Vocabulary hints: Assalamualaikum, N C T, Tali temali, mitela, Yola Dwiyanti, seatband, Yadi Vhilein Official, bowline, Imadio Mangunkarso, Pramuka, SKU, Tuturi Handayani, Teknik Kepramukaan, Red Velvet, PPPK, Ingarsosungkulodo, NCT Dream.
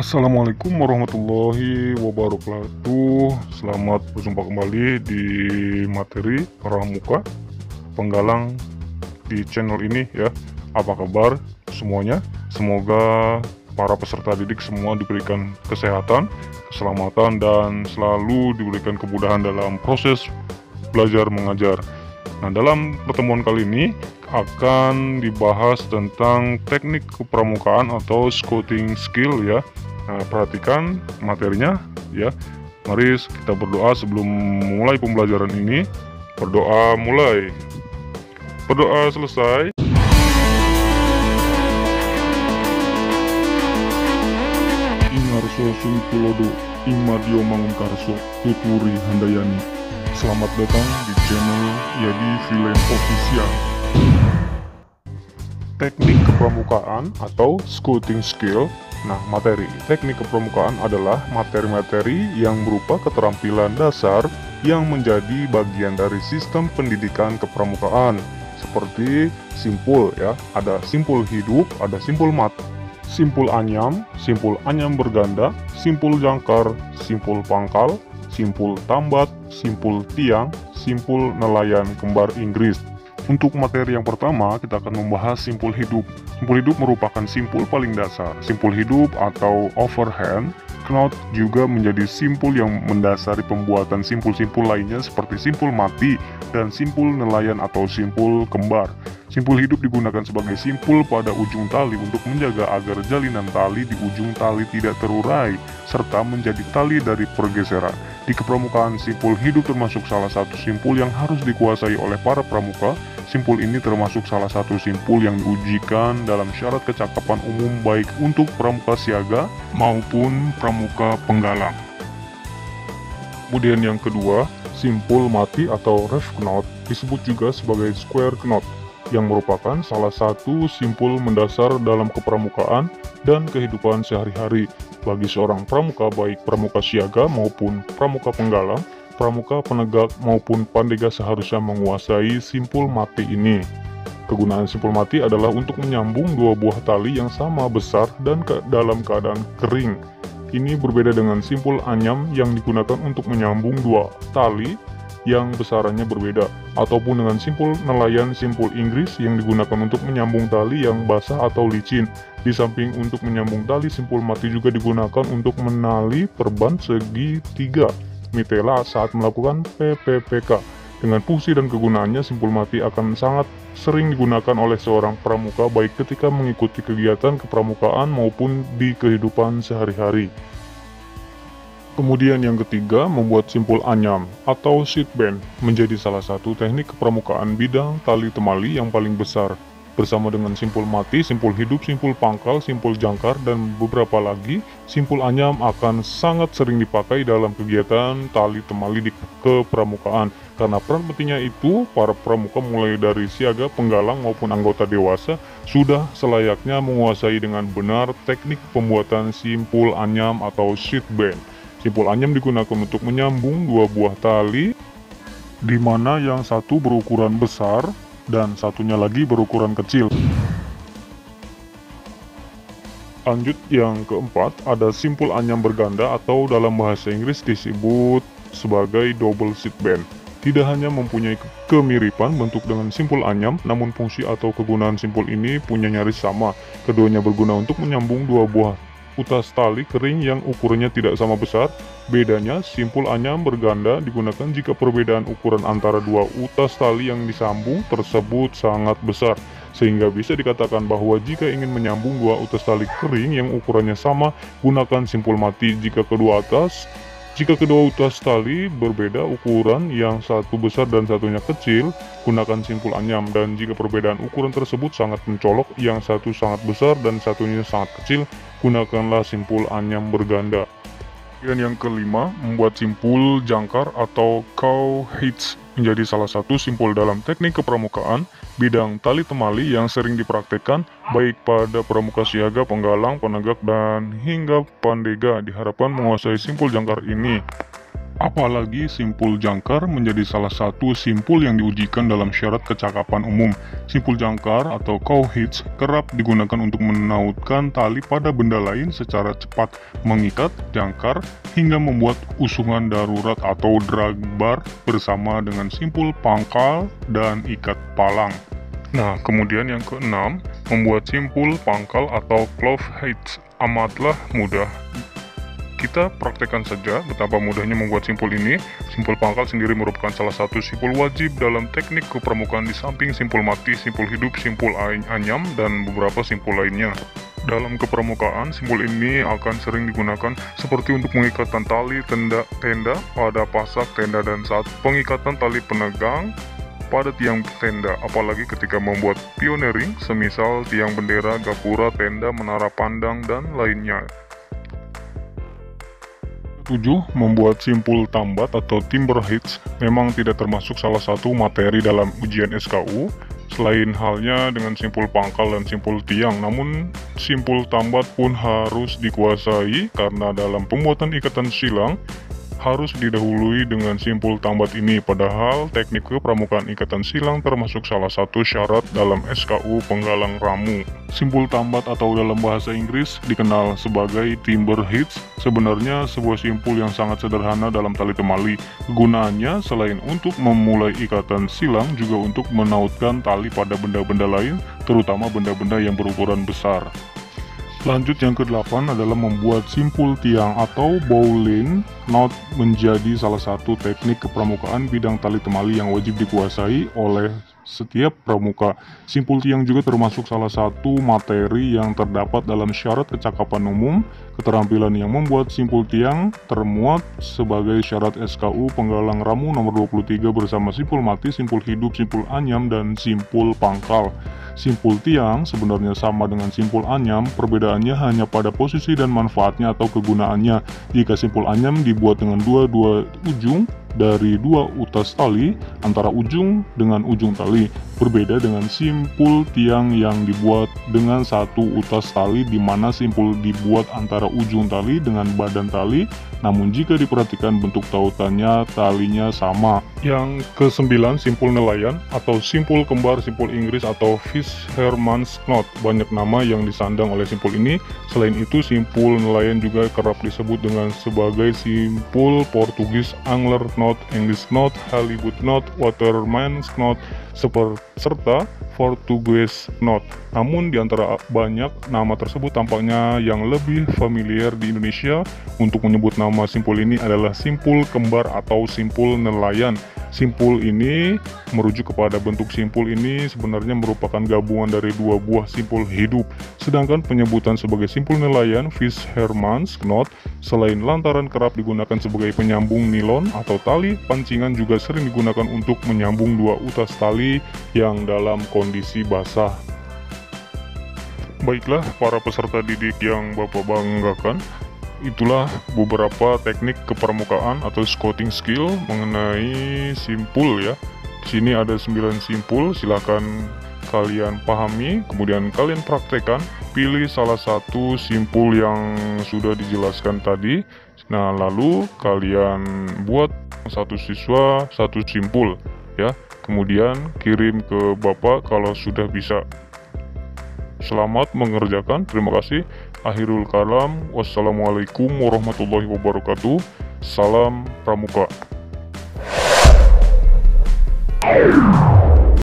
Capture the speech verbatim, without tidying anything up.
Assalamualaikum warahmatullahi wabarakatuh. Selamat berjumpa kembali di materi Pramuka Penggalang di channel ini ya. Apa kabar semuanya? Semoga para peserta didik semua diberikan kesehatan, keselamatan, dan selalu diberikan kemudahan dalam proses belajar mengajar. Nah, dalam pertemuan kali ini akan dibahas tentang teknik kepramukaan atau scouting skill ya. Nah, perhatikan materinya ya. Mari kita berdoa sebelum mulai pembelajaran ini. Berdoa mulai. Berdoa selesai. Ingarsosungkulodo, Imadio Mangunkarso, Tuturi Handayani. Selamat datang di channel Yadi Vhilein Official. Teknik kepramukaan atau scouting skill. Nah, materi teknik kepramukaan adalah materi-materi yang berupa keterampilan dasar yang menjadi bagian dari sistem pendidikan kepramukaan, seperti simpul ya, ada simpul hidup, ada simpul mati, simpul anyam, simpul anyam berganda, simpul jangkar, simpul pangkal, simpul tambat, simpul tiang, simpul nelayan kembar Inggris. Untuk materi yang pertama, kita akan membahas simpul hidup. Simpul hidup merupakan simpul paling dasar. Simpul hidup atau overhand knot juga menjadi simpul yang mendasari pembuatan simpul-simpul lainnya seperti simpul mati dan simpul nelayan atau simpul kembar. Simpul hidup digunakan sebagai simpul pada ujung tali untuk menjaga agar jalinan tali di ujung tali tidak terurai, serta menjadi tali dari pergeseran. Di kepramukaan, simpul hidup termasuk salah satu simpul yang harus dikuasai oleh para pramuka. Simpul ini termasuk salah satu simpul yang diujikan dalam syarat kecakapan umum baik untuk pramuka siaga maupun pramuka penggalang. Kemudian yang kedua, simpul mati atau ref knot, disebut juga sebagai square knot, yang merupakan salah satu simpul mendasar dalam kepramukaan dan kehidupan sehari-hari. Bagi seorang pramuka, baik pramuka siaga maupun pramuka penggalang, pramuka penegak maupun pandega seharusnya menguasai simpul mati ini. Kegunaan simpul mati adalah untuk menyambung dua buah tali yang sama besar dan ke dalam keadaan kering. Ini berbeda dengan simpul anyam yang digunakan untuk menyambung dua tali yang besarannya berbeda, ataupun dengan simpul nelayan, simpul Inggris yang digunakan untuk menyambung tali yang basah atau licin. Di samping untuk menyambung tali, simpul mati juga digunakan untuk menali perban segitiga mitela saat melakukan P P P K. Dengan fungsi dan kegunaannya, simpul mati akan sangat sering digunakan oleh seorang pramuka baik ketika mengikuti kegiatan kepramukaan maupun di kehidupan sehari-hari. Kemudian yang ketiga, membuat simpul anyam atau seatband menjadi salah satu teknik kepramukaan bidang tali temali yang paling besar. Bersama dengan simpul mati, simpul hidup, simpul pangkal, simpul jangkar, dan beberapa lagi, simpul anyam akan sangat sering dipakai dalam kegiatan tali temali di kepramukaan. Karena peran pentingnya itu, para pramuka mulai dari siaga, penggalang, maupun anggota dewasa sudah selayaknya menguasai dengan benar teknik pembuatan simpul anyam atau seatband. Simpul anyam digunakan untuk menyambung dua buah tali, di mana yang satu berukuran besar dan satunya lagi berukuran kecil. Lanjut yang keempat, ada simpul anyam berganda atau dalam bahasa Inggris disebut sebagai double seatband. Tidak hanya mempunyai kemiripan bentuk dengan simpul anyam, namun fungsi atau kegunaan simpul ini punya nyaris sama. Keduanya berguna untuk menyambung dua buah utas tali kering yang ukurannya tidak sama besar. Bedanya, simpul anyam berganda digunakan jika perbedaan ukuran antara dua utas tali yang disambung tersebut sangat besar, sehingga bisa dikatakan bahwa jika ingin menyambung dua utas tali kering yang ukurannya sama, gunakan simpul mati. Jika kedua atas Jika kedua utas tali berbeda ukuran, yang satu besar dan satunya kecil, gunakan simpul anyam. Dan jika perbedaan ukuran tersebut sangat mencolok, yang satu sangat besar dan satunya sangat kecil, gunakanlah simpul anyam berganda. Dan yang kelima, membuat simpul jangkar atau cow hitch menjadi salah satu simpul dalam teknik kepramukaan bidang tali temali yang sering dipraktekkan baik pada pramuka siaga, penggalang, penegak, dan hingga pandega. Diharapkan menguasai simpul jangkar ini. Apalagi simpul jangkar menjadi salah satu simpul yang diujikan dalam syarat kecakapan umum. Simpul jangkar atau cowhitch kerap digunakan untuk menautkan tali pada benda lain secara cepat, mengikat jangkar, hingga membuat usungan darurat atau drag bar bersama dengan simpul pangkal dan ikat palang. Nah, kemudian yang keenam, membuat simpul pangkal atau clove hitch amatlah mudah. Kita praktekkan saja betapa mudahnya membuat simpul ini. Simpul pangkal sendiri merupakan salah satu simpul wajib dalam teknik kepramukaan di samping simpul mati, simpul hidup, simpul anyam, dan beberapa simpul lainnya. Dalam kepramukaan, simpul ini akan sering digunakan seperti untuk pengikatan tali tenda, tenda pada pasak tenda dan saat pengikatan tali penegang pada tiang tenda, apalagi ketika membuat pioneering, semisal tiang bendera, gapura, tenda, menara pandang, dan lainnya. Tujuh, membuat simpul tambat atau timber hitch memang tidak termasuk salah satu materi dalam ujian S K U, selain halnya dengan simpul pangkal dan simpul tiang. Namun simpul tambat pun harus dikuasai karena dalam pembuatan ikatan silang harus didahului dengan simpul tambat ini, padahal teknik kepramukaan ikatan silang termasuk salah satu syarat dalam S K U penggalang ramu. Simpul tambat atau dalam bahasa Inggris dikenal sebagai timber hitch, sebenarnya sebuah simpul yang sangat sederhana dalam tali temali. Gunanya selain untuk memulai ikatan silang juga untuk menautkan tali pada benda-benda lain, terutama benda-benda yang berukuran besar. Lanjut yang kedelapan adalah membuat simpul tiang atau bowline knot menjadi salah satu teknik kepramukaan bidang tali temali yang wajib dikuasai oleh setiap pramuka. Simpul tiang juga termasuk salah satu materi yang terdapat dalam syarat kecakapan umum. Keterampilan yang membuat simpul tiang termuat sebagai syarat S K U penggalang ramu nomor dua puluh tiga bersama simpul mati, simpul hidup, simpul anyam, dan simpul pangkal. Simpul tiang sebenarnya sama dengan simpul anyam, perbedaannya hanya pada posisi dan manfaatnya atau kegunaannya. Jika simpul anyam dibuat dengan dua-dua ujung dari dua utas tali antara ujung dengan ujung tali, berbeda dengan simpul tiang yang dibuat dengan satu utas tali di mana simpul dibuat antara ujung tali dengan badan tali, namun jika diperhatikan bentuk tautannya talinya sama. Yang kesembilan, simpul nelayan atau simpul kembar, simpul Inggris atau fish Fisherman's knot, banyak nama yang disandang oleh simpul ini. Selain itu, simpul nelayan juga kerap disebut dengan sebagai simpul Portugis, angler knot, English knot, halibut knot, waterman's knot, serta Portuguese knot. Namun di antara banyak nama tersebut tampaknya yang lebih familiar di Indonesia untuk menyebut nama simpul ini adalah simpul kembar atau simpul nelayan. Simpul ini merujuk kepada bentuk simpul ini sebenarnya merupakan gabungan dari dua buah simpul hidup. Sedangkan penyebutan sebagai simpul nelayan Fisherman's knot, selain lantaran kerap digunakan sebagai penyambung nilon atau tali pancingan, juga sering digunakan untuk menyambung dua utas tali yang dalam kondisi basah. Baiklah para peserta didik yang Bapak banggakan, itulah beberapa teknik kepramukaan atau scouting skill mengenai simpul ya. Di sini ada sembilan simpul, silahkan kalian pahami, kemudian kalian praktekkan, pilih salah satu simpul yang sudah dijelaskan tadi. Nah, lalu kalian buat satu siswa satu simpul ya. Kemudian kirim ke Bapak kalau sudah bisa. Selamat mengerjakan, terima kasih. Akhirul kalam, wassalamualaikum warahmatullahi wabarakatuh, salam pramuka.